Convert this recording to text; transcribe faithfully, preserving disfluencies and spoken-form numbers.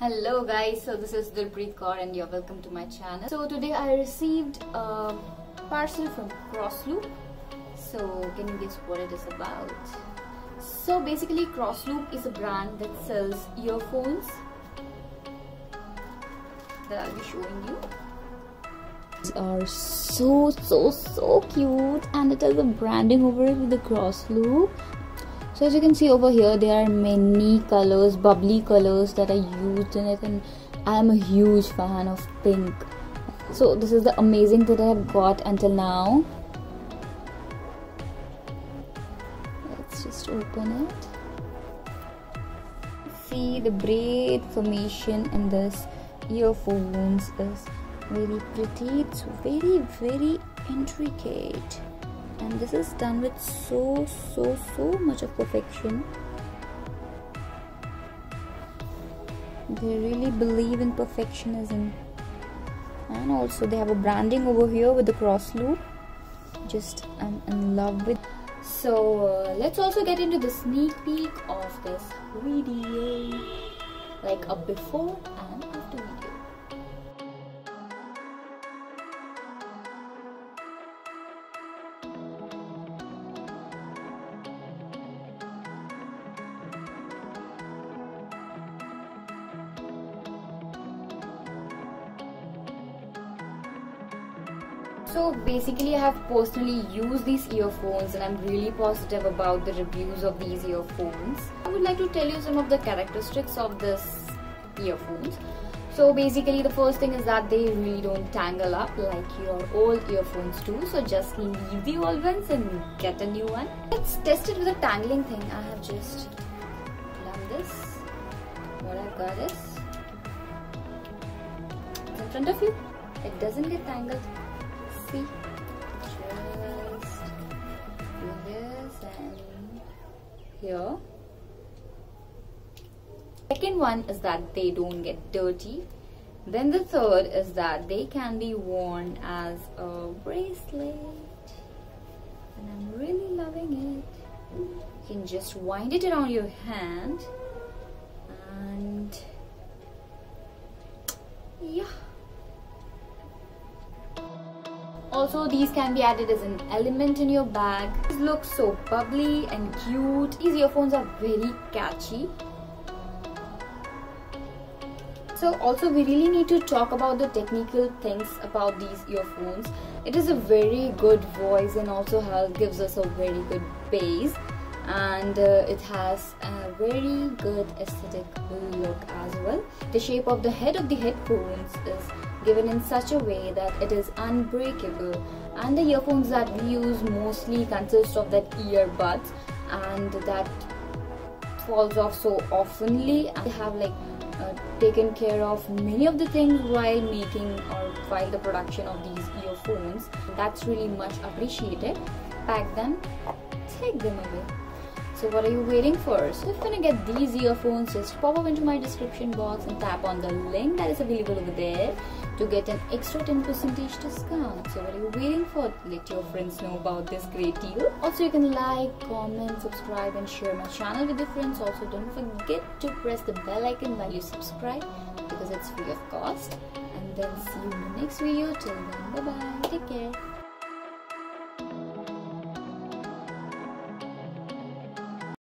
Hello guys, so this is Dilpreet Kaur and you're welcome to my channel. So today I received a parcel from Crossloop. So can you guess what it is about? So basically Crossloop is a brand that sells earphones that I'll be showing you. These are so so so cute and it has a branding over it with the Crossloop. So as you can see over here, there are many colors, bubbly colors that are used in it, and I am a huge fan of pink. So this is the amazing that I have got until now. Let's just open it. See, the braid formation in this earphones is very pretty. It's very very intricate. And this is done with so so so much of perfection. They really believe in perfectionism, and also they have a branding over here with the Crossloop. Just I'm in love with. So uh, let's also get into the sneak peek of this video, like a before and after video. So basically I have personally used these earphones and I'm really positive about the reviews of these earphones. I would like to tell you some of the characteristics of this earphones. So basically the first thing is that they really don't tangle up like your old earphones do. So just leave the old ones and get a new one. Let's test it with a tangling thing. I have just done this. What I've got is it's in front of you. It doesn't get tangled. Just do this and here. Second one is that they don't get dirty. Then the third is that they can be worn as a bracelet, and I'm really loving it. You can just wind it around your hand and yeah. Also, these can be added as an element in your bag. These look so bubbly and cute. These earphones are very catchy. So also we really need to talk about the technical things about these earphones. It is a very good voice and also has, gives us a very good bass. And uh, it has a very good aesthetic look as well. The shape of the head of the headphones is given in such a way that it is unbreakable, and the earphones that we use mostly consist of that earbuds, and that falls off so oftenly. I have like uh, taken care of many of the things while making or while the production of these earphones. That's really much appreciated. Pack them, take them away. So what are you waiting for? So if you want to get these earphones, just pop up into my description box and tap on the link that is available over there to get an extra ten percent discount. So what are you waiting for? Let your friends know about this great deal. Also, you can like, comment, subscribe and share my channel with your friends. Also, don't forget to press the bell icon while you subscribe, because it's free of cost. And then see you in the next video. Till then, bye bye. Take care.